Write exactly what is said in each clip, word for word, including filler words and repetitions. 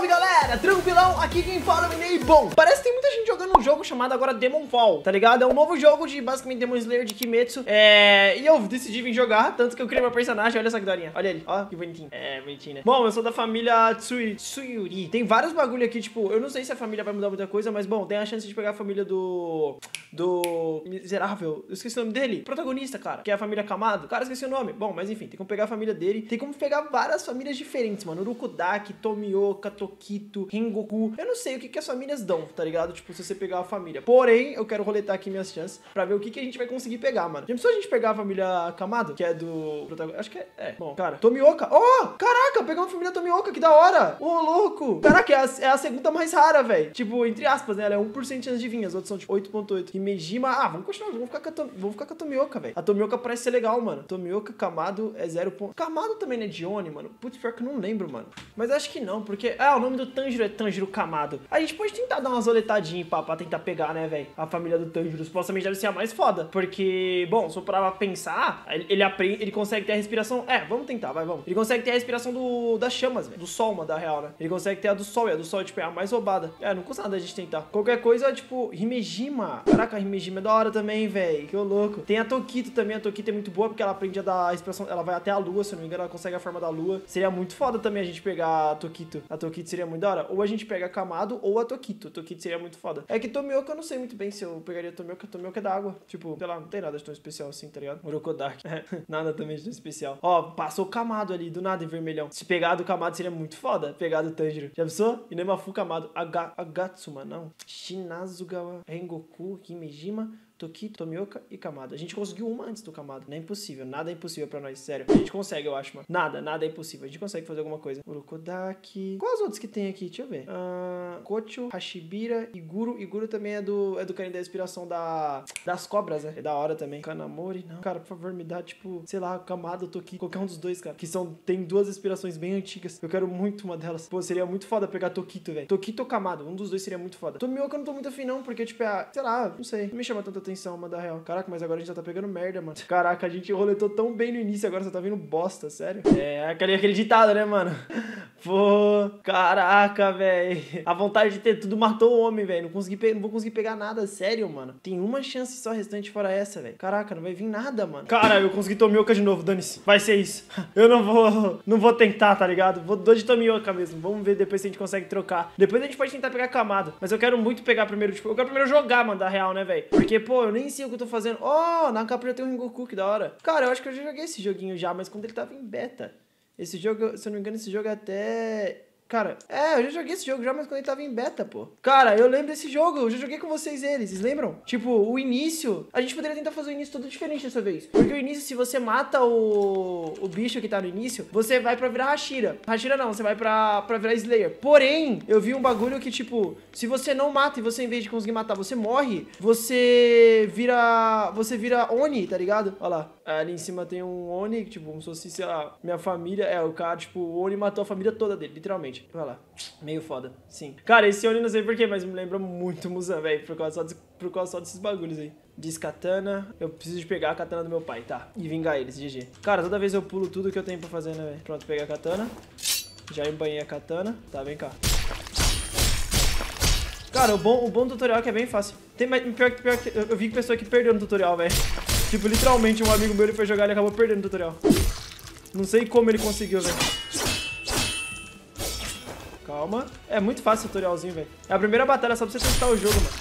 Salve galera, tranquilão, aqui quem fala é o Minei. Bom, parece que tem muita gente jogando um jogo chamado agora Demon Fall, tá ligado? É um novo jogo de basicamente Demon Slayer de Kimetsu, é... e eu decidi vir jogar, tanto que eu criei meu personagem, olha essa daorinha, olha ele, ó, que bonitinho, é, bonitinho, né? Bom, eu sou da família Tsui... Tsuyuri, tem vários bagulho aqui, tipo, eu não sei se a família vai mudar muita coisa, mas bom, tem a chance de pegar a família do... do... miserável, eu esqueci o nome dele, protagonista, cara, que é a família Kamado, cara, esqueci o nome, bom, mas enfim, tem como pegar a família dele, tem como pegar várias famílias diferentes, mano, Urokodaki, Tomioka, Tokito, Rengoku. Eu não sei o que que as famílias dão, tá ligado? Tipo, se você pegar a família. Porém, eu quero roletar aqui minhas chances pra ver o que que a gente vai conseguir pegar, mano. Já pensou a gente pegar a família Kamado, que é do... acho que é... é. Bom, cara, Tomioka. Oh, caraca, pegamos a família Tomioka, que da hora. Ô, oh, louco. Caraca, é a, é a segunda mais rara, velho. Tipo, entre aspas, né? Ela é um por cento de chance de vir, as outras são tipo oito ponto oito. Himejima... Ah, vamos continuar, vamos ficar com a, Tom... vamos ficar com a Tomioka, velho. A Tomioka parece ser legal, mano. Tomioka, Kamado é zero ponto... Kamado também, né, de Oni, mano? Putz, pior que eu não lembro, mano. Mas acho que não, porque... Ah, o nome do Tanjiro é Tanjiro Kamado. A gente pode tentar dar umas oletadinhas pra, pra tentar pegar, né, velho? A família do Tanjiro supostamente deve ser a mais foda. Porque, bom, se eu parar pra pensar, ele, ele aprende, ele consegue ter a respiração... É, vamos tentar, vai, vamos. Ele consegue ter a respiração do, das chamas, velho. Do sol, mano, da real, né? Ele consegue ter a do sol, e a do sol, tipo, é a mais roubada. É, não custa nada a gente tentar. Qualquer coisa, tipo, Himejima. Caraca, a Himejima é da hora também, velho. Que louco. Tem a Tokito também. A Tokito é muito boa, porque ela aprende a dar a respiração... Ela vai até a lua, se eu não me engano, ela consegue a forma da lua. Seria muito foda também a gente pegar a Tokito. A Tokito seria muito da hora. Ou a gente pega a Kamado ou a Tokito. A Tokito seria muito foda. É que Tomioka eu não sei muito bem se eu pegaria Tomioka. Tomioka é da água. Tipo, sei lá, não tem nada de tão especial assim, tá ligado? Urokodaki. É, nada também de tão especial. Ó, passou o Kamado ali, do nada, em vermelhão. Se pegar do Kamado seria muito foda. Pegar do Tanjiro. Já pensou? Inemafu Kamado. Aga, Agatsuma, não. Shinazugawa, Rengoku, Himejima... Tokito, Tomioka e Kamado. A gente conseguiu uma antes do Kamado. Não é impossível. Nada é impossível pra nós. Sério. A gente consegue, eu acho, mano. Nada, nada é impossível. A gente consegue fazer alguma coisa. Urokodaki. Quais os outros que tem aqui? Deixa eu ver. Uh, Kocho, Hashibira e Guru. E Guru também é do, é do carinho da inspiração da, das cobras, né? É da hora também. Kanamori, não. Cara, por favor, me dá, tipo, sei lá, Kamado, Tokito. Qualquer um dos dois, cara. Que são, tem duas inspirações bem antigas. Eu quero muito uma delas. Pô, seria muito foda pegar Tokito, velho. Tokito ou Kamado. Um dos dois seria muito foda. Tomioka eu não tô muito afim, não. Porque, tipo, é, sei lá, não sei. Não me chama tanta atenção. Atenção, mano, da real. Caraca, mas agora a gente já tá pegando merda, mano. Caraca, a gente roletou tão bem no início, agora só tá vindo bosta, sério. É, aquele, aquele ditado, né, mano? Pô, caraca, velho. A vontade de ter tudo matou o homem, velho. Não consegui pe... não vou conseguir pegar nada, sério, mano. Tem uma chance só restante fora essa, velho. Caraca, não vai vir nada, mano. Cara, eu consegui Tomioka de novo, dane-se. Vai ser isso. Eu não vou... Não vou tentar, tá ligado? Vou dou de Tomioka mesmo. Vamos ver depois se a gente consegue trocar. Depois a gente pode tentar pegar Kamado. Mas eu quero muito pegar primeiro, tipo... Eu quero primeiro jogar, mano, da real, né, velho? Porque, pô, eu nem sei o que eu tô fazendo. Oh, na capa já tem um Rengoku, que da hora. Cara, eu acho que eu já joguei esse joguinho já, mas quando ele tava em beta. Esse jogo, se eu não me engano, esse jogo é até... Cara, é, eu já joguei esse jogo já, mas quando ele tava em beta, pô. Cara, eu lembro desse jogo, eu já joguei com vocês ele, vocês lembram? Tipo, o início, a gente poderia tentar fazer o início todo diferente dessa vez. Porque o início, se você mata o, o bicho que tá no início, você vai pra virar Hashira. Hashira não, você vai pra, pra virar Slayer. Porém, eu vi um bagulho que, tipo, se você não mata e você, em vez de conseguir matar, você morre, você vira, você vira Oni, tá ligado? Olha lá, ali em cima tem um Oni, tipo, como se fosse, sei lá, minha família, é, o cara, tipo, o Oni matou a família toda dele, literalmente. Vai lá. Meio foda, sim. Cara, esse Oni não sei porquê, mas me lembra muito o Muzan, velho, por causa só de, por causa só desses bagulhos aí. Diz katana. Eu preciso de pegar a katana do meu pai, tá? E vingar eles, G G. Cara, toda vez eu pulo tudo que eu tenho pra fazer, né, velho? Pronto, peguei a katana. Já embanhei a katana. Tá, vem cá. Cara, o bom, o bom do tutorial é que é bem fácil. Tem mais... Pior que... Pior que eu, eu vi que pessoa que perdeu no tutorial, velho. Tipo, literalmente, um amigo meu, ele foi jogar e ele acabou perdendo no tutorial. Não sei como ele conseguiu, velho. Calma. É muito fácil o tutorialzinho, velho. É a primeira batalha, só pra você testar o jogo, mano.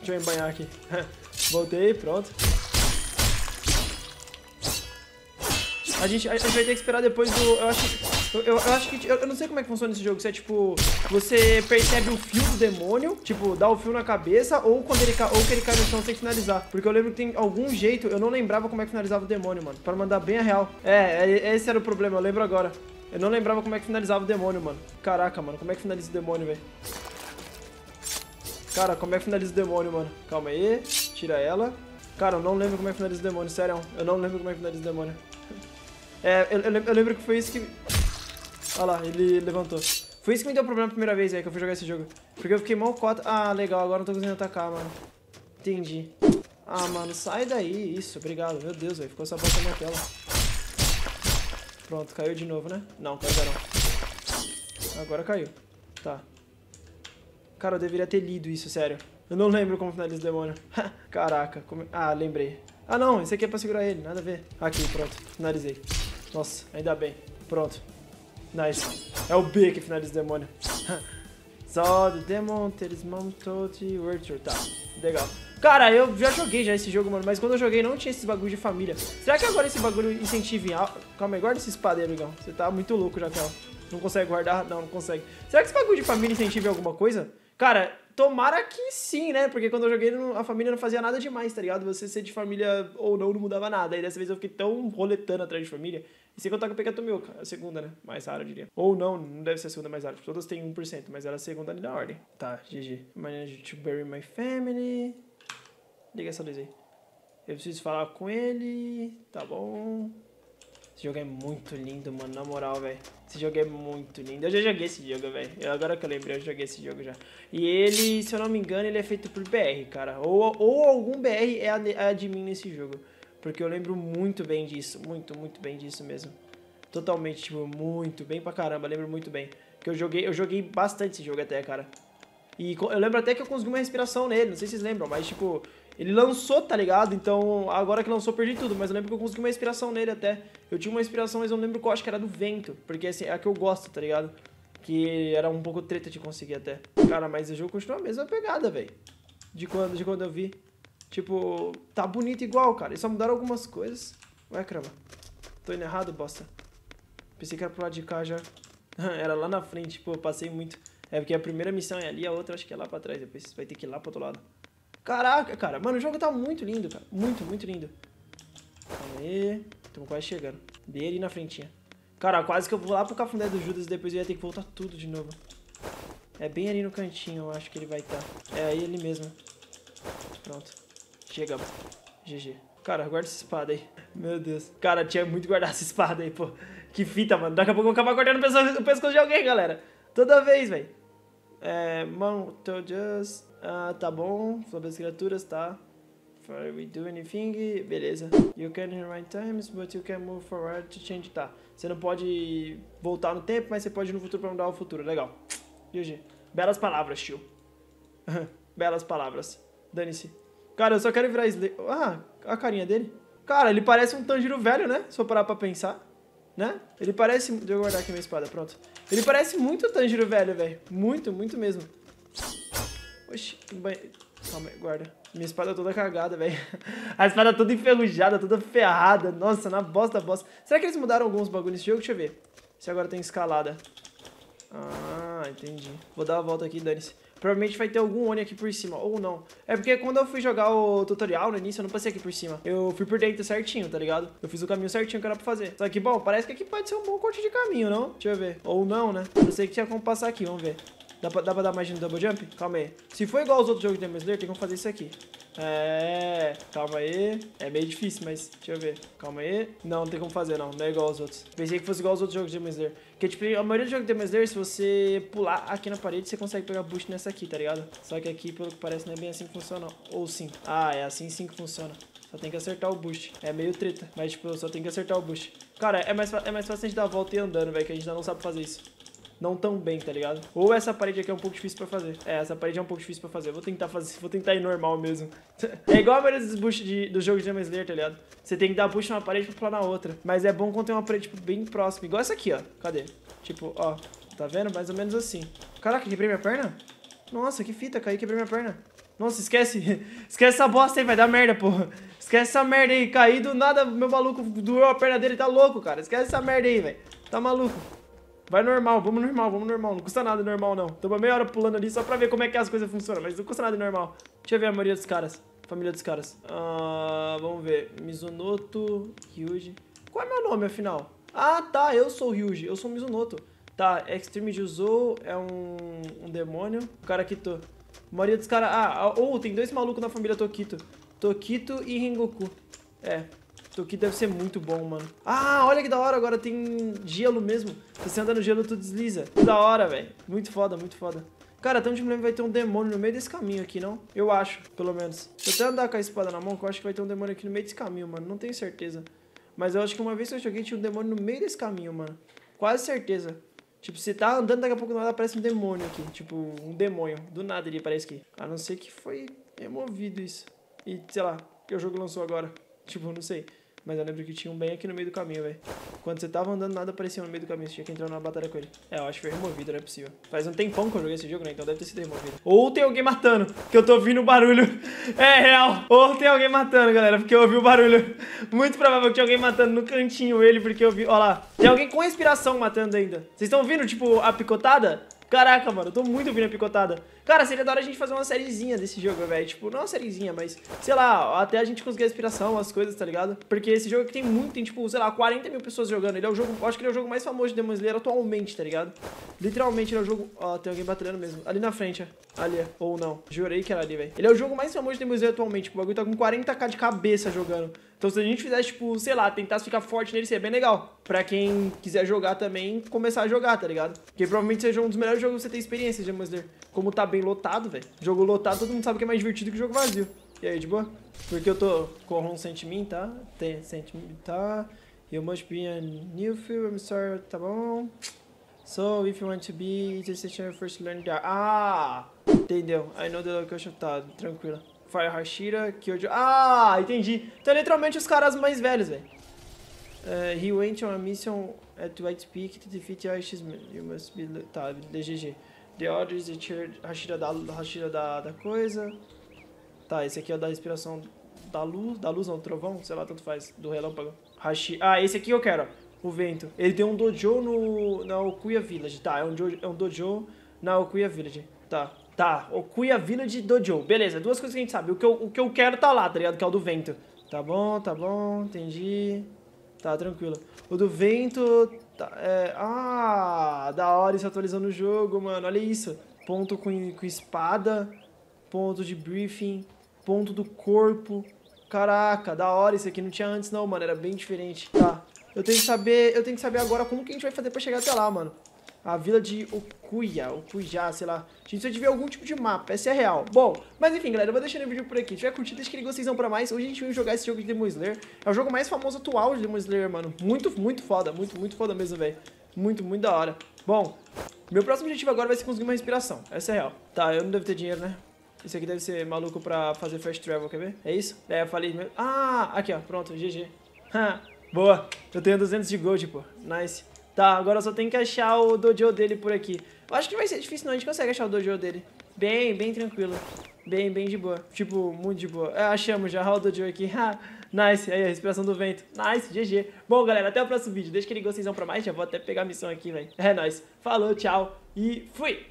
Deixa eu embanhar aqui. Voltei, pronto. A gente, a, a gente vai ter que esperar depois do... Eu acho... Eu, eu, eu acho que... Eu, eu não sei como é que funciona esse jogo. Se é, tipo... Você percebe o fio do demônio. Tipo, dá o fio na cabeça. Ou quando ele, ca, ou que ele cai no chão, você tem que finalizar. Porque eu lembro que tem algum jeito... Eu não lembrava como é que finalizava o demônio, mano. Pra mandar bem a real. É, esse era o problema. Eu lembro agora. Eu não lembrava como é que finalizava o demônio, mano. Caraca, mano. Como é que finaliza o demônio, velho? Cara, como é que finaliza o demônio, mano? Calma aí. Tira ela. Cara, eu não lembro como é que finaliza o demônio. Sério, eu não lembro como é que finaliza o demônio. É, eu, eu, eu lembro que foi isso que... Olha lá, ele levantou. Foi isso que me deu problema a primeira vez, aí, que eu fui jogar esse jogo. Porque eu fiquei mal cota... Ah, legal. Agora não tô conseguindo atacar, mano. Entendi. Ah, mano. Sai daí. Isso, obrigado. Meu Deus, velho. Ficou essa bosta na tela. Pronto, caiu de novo, né? Não, caiu já não. Agora caiu. Tá. Cara, eu deveria ter lido isso, sério. Eu não lembro como finaliza o demônio. Caraca. Como... Ah, lembrei. Ah, não. Esse aqui é pra segurar ele. Nada a ver. Aqui, pronto. Finalizei. Nossa, ainda bem. Pronto. Nice. É o B que finaliza o demônio. Só do Demon, Talisman, Toad, Virtue. Tá. Legal. Cara, eu já joguei já esse jogo, mano, mas quando eu joguei não tinha esses bagulho de família. Será que agora esse bagulho incentive... Calma aí, guarda esse espadeiro, Igão. Você tá muito louco já, Kel. Não consegue guardar? Não, não consegue. Será que esse bagulho de família incentive alguma coisa? Cara, tomara que sim, né? Porque quando eu joguei a família não fazia nada demais, tá ligado? Você ser de família ou não, não mudava nada. E dessa vez eu fiquei tão roletando atrás de família. E sem contar que eu peguei a Tomioka, a segunda, né? Mais rara, eu diria. Ou não, não deve ser a segunda mais rara. Todas têm um por cento, mas era a segunda ali da ordem. Tá, G G. Manage to bury my family... Liga essa luz aí. Eu preciso falar com ele. Tá bom. Esse jogo é muito lindo, mano. Na moral, velho. Esse jogo é muito lindo. Eu já joguei esse jogo, velho. Agora que eu lembrei, eu joguei esse jogo já. E ele, se eu não me engano, ele é feito por B R, cara. Ou, ou algum B R é admin nesse jogo. Porque eu lembro muito bem disso. Muito, muito bem disso mesmo. Totalmente, tipo, muito bem pra caramba. Lembro muito bem. Porque eu joguei, eu joguei bastante esse jogo até, cara. E eu lembro até que eu consegui uma respiração nele. Não sei se vocês lembram, mas, tipo... Ele lançou, tá ligado? Então, agora que lançou, eu perdi tudo. Mas eu lembro que eu consegui uma inspiração nele até. Eu tinha uma inspiração, mas eu não lembro qual. Acho que era do vento. Porque assim, é a que eu gosto, tá ligado? Que era um pouco treta de conseguir até. Cara, mas o jogo continua a mesma pegada, velho. De quando, de quando eu vi. Tipo, tá bonito igual, cara. E só mudaram algumas coisas. Ué, caramba. Tô indo errado, bosta. Pensei que era pro lado de cá já. Era lá na frente. Pô, eu passei muito. É porque a primeira missão é ali, a outra acho que é lá pra trás. Depois vai ter que ir lá pro outro lado. Caraca, cara. Mano, o jogo tá muito lindo, cara. Muito, muito lindo. Calma aí. Estamos quase chegando. Bem ali na frentinha. Cara, quase que eu vou lá pro cafundé do Judas e depois eu ia ter que voltar tudo de novo. É bem ali no cantinho, eu acho que ele vai estar. Tá. É aí ele mesmo. Pronto. Chegamos. G G. Cara, guarda essa espada aí. Meu Deus. Cara, tinha muito guardar essa espada aí, pô. Que fita, mano. Daqui a pouco eu vou acabar cortando o pescoço de alguém, galera. Toda vez, velho. É... Mano, tô just... Ah, tá bom, sobre as criaturas, tá. Before we do anything, beleza. You can rewind times, but you can move forward to change, tá. Você não pode voltar no tempo, mas você pode ir no futuro pra mudar o futuro, legal. G G. Belas palavras, tio. Belas palavras. Dane-se. Cara, eu só quero virar Slayer. Ah, a carinha dele. Cara, ele parece um Tanjiro velho, né? Se eu parar pra pensar, né? Ele parece... Deixa eu guardar aqui minha espada, pronto. Ele parece muito Tanjiro velho, velho. Muito, muito mesmo. Oxi, banheiro. Calma aí, guarda. Minha espada toda cagada, velho. A espada toda enferrujada, toda ferrada. Nossa, na bosta, bosta. Será que eles mudaram alguns bagulhos nesse jogo? Deixa eu ver. Se agora tem escalada. Ah, entendi. Vou dar uma volta aqui, dane-se. Provavelmente vai ter algum Oni aqui por cima, ou não. É porque quando eu fui jogar o tutorial no início, eu não passei aqui por cima. Eu fui por dentro certinho, tá ligado? Eu fiz o caminho certinho que era pra fazer. Só que, bom, parece que aqui pode ser um bom corte de caminho, não? Deixa eu ver. Ou não, né? Eu sei que tinha como passar aqui, vamos ver. Dá pra, dá pra dar mais no double jump? Calma aí. Se for igual aos outros jogos de Demon Slayer, tem como fazer isso aqui. É... Calma aí. É meio difícil, mas... Deixa eu ver. Calma aí. Não, não tem como fazer, não. Não é igual aos outros. Pensei que fosse igual aos outros jogos de Demon Slayer. Porque, tipo, a maioria dos jogos de Demon Slayer, se você pular aqui na parede, você consegue pegar boost nessa aqui, tá ligado? Só que aqui, pelo que parece, não é bem assim que funciona. Ou sim. Ah, é assim sim que funciona. Só tem que acertar o boost. É meio treta. Mas, tipo, só tem que acertar o boost. Cara, é mais, é mais fácil a gente dar a volta e ir andando, velho, que a gente ainda não sabe fazer isso. Não tão bem, tá ligado? Ou essa parede aqui é um pouco difícil pra fazer. É, essa parede é um pouco difícil pra fazer. Vou tentar fazer, vou tentar ir normal mesmo. É igual a maioria dos boosts de, dos jogos de Demon Slayer, tá ligado? Você tem que dar boost numa parede pra pular na outra. Mas é bom quando tem uma parede, tipo, bem próxima. Igual essa aqui, ó. Cadê? Tipo, ó. Tá vendo? Mais ou menos assim. Caraca, quebrei minha perna? Nossa, que fita, caí, quebrei minha perna. Nossa, esquece. Esquece essa bosta aí, vai dar merda, porra. Esquece essa merda aí. Caí do nada, meu maluco doeu a perna dele, tá louco, cara. Esquece essa merda aí, velho. Tá maluco. Vai normal, vamos normal, vamos normal. Não custa nada normal, não. Tô uma meia hora pulando ali só pra ver como é que as coisas funcionam, mas não custa nada normal. Deixa eu ver a maioria dos caras, família dos caras. Ah, vamos ver. Mizunoto, Ryuji. Qual é meu nome, afinal? Ah, tá, eu sou o Ryuji, eu sou o Mizunoto. Tá, Extreme Juzou é um, um demônio. O cara Kito. A maioria dos caras... Ah, ou oh, tem dois malucos na família Tokito. Tokito e Rengoku. É... Tokito deve ser muito bom, mano. Ah, olha que da hora, agora tem gelo mesmo. Se você anda no gelo, tu desliza. Que da hora, velho. Muito foda, muito foda. Cara, tanto de me lembro vai ter um demônio no meio desse caminho aqui, não? Eu acho, pelo menos. Vou até andar com a espada na mão, que eu acho que vai ter um demônio aqui no meio desse caminho, mano. Não tenho certeza. Mas eu acho que uma vez que eu joguei, tinha um demônio no meio desse caminho, mano. Quase certeza. Tipo, você tá andando, daqui a pouco nada aparece um demônio aqui. Tipo, um demônio. Do nada ele aparece aqui. A não ser que foi removido isso. E, sei lá, que o jogo lançou agora. Tipo, não sei. Mas eu lembro que tinha um bem aqui no meio do caminho, velho. Quando você tava andando, nada aparecia no meio do caminho. Você tinha que entrar numa batalha com ele. É, eu acho que foi removido, não é possível. Faz um tempão que eu joguei esse jogo, né? Então deve ter sido removido. Ou tem alguém matando, que eu tô ouvindo o barulho. É real. Ou tem alguém matando, galera, porque eu ouvi o barulho. Muito provável que tinha alguém matando no cantinho ele, porque eu vi... Ó lá. Tem alguém com respiração matando ainda. Vocês estão ouvindo, tipo, a picotada? Caraca, mano, eu tô muito ouvindo a picotada. Cara, seria da hora a gente fazer uma sériezinha desse jogo, velho. Tipo, não uma sériezinha, mas, sei lá, até a gente conseguir a inspiração, as coisas, tá ligado? Porque esse jogo aqui tem muito, tem tipo, sei lá, quarenta mil pessoas jogando. Ele é o jogo, acho que ele é o jogo mais famoso de Demon Slayer atualmente, tá ligado? Literalmente, ele é o jogo... Ó, oh, tem alguém batalhando mesmo. Ali na frente, ó. Ali, ou não. Jurei que era ali, velho. Ele é o jogo mais famoso de Demon Slayer atualmente. Tipo, o bagulho tá com quarenta mil de cabeça jogando. Então, se a gente fizesse, tipo, sei lá, tentasse ficar forte nele, seria bem legal. Pra quem quiser jogar também, começar a jogar, tá ligado? Porque provavelmente seja um dos melhores jogos que você tem experiência de Demon Slayer. Como tá bem lotado, velho. Jogo lotado, todo mundo sabe que é mais divertido que jogo vazio. E aí, de boa? Porque eu tô com um sentiment, tá? Tem sentiment, tá? You must be a new film, I'm sorry, tá bom? So, if you want to be, it's essential first learn the... Ah! Entendeu? I know the location, tá, tranquilo. Fire Hashira, Kyojo... Ah, entendi. Então, literalmente, os caras mais velhos, velho. Uh, he went on a mission at White Peak to defeat Yashi's... You must be... Tá, D G G. The orders that you... Hashira da... Hashira da, da coisa... Tá, esse aqui é o da respiração da luz... Da luz não, do trovão? Sei lá, tanto faz. Do relâmpago. Hashi... Ah, esse aqui eu quero, ó. O vento. Ele tem um dojo no... Na Okuya Village. Tá, é um, dojo, é um dojo na Okuya Village. Tá. Tá, Okuya Village Dojo. Beleza, duas coisas que a gente sabe. O que, eu, o que eu quero tá lá, tá ligado? Que é o do vento. Tá bom, tá bom, entendi. Tá, tranquilo. O do vento... Tá, é... Ah, da hora isso atualizando o jogo, mano. Olha isso. Ponto com, com espada. Ponto de briefing. Ponto do corpo. Caraca, da hora isso aqui. Não tinha antes não, mano. Era bem diferente. Tá. Eu tenho que saber, eu tenho que saber agora como que a gente vai fazer pra chegar até lá, mano. A vila de Okuya, Okuya, sei lá. A gente só tiver algum tipo de mapa, essa é real. Bom, mas enfim, galera, eu vou deixando o vídeo por aqui. Se tiver curtido, deixa aquele gostezão pra mais. Hoje a gente veio jogar esse jogo de Demon Slayer. É o jogo mais famoso atual de Demon Slayer, mano. Muito, muito foda, muito, muito foda mesmo, velho. Muito, muito da hora. Bom, meu próximo objetivo agora vai ser conseguir uma respiração, essa é real. Tá, eu não devo ter dinheiro, né? Isso aqui deve ser maluco pra fazer fast travel, quer ver? É isso? É, eu falei... Ah, aqui, ó, pronto, G G. Boa, eu tenho duzentos de gold, pô. Nice. Tá, agora eu só tenho que achar o dojo dele por aqui. Eu acho que vai ser difícil, não. A gente consegue achar o dojo dele. Bem, bem tranquilo. Bem, bem de boa. Tipo, muito de boa. É, achamos já. Olha o dojo aqui. Nice. Aí, a respiração do vento. Nice, G G. Bom, galera, até o próximo vídeo. Deixa aquele gostezão pra mais. Já vou até pegar a missão aqui, velho. É nóis. Falou, tchau e fui!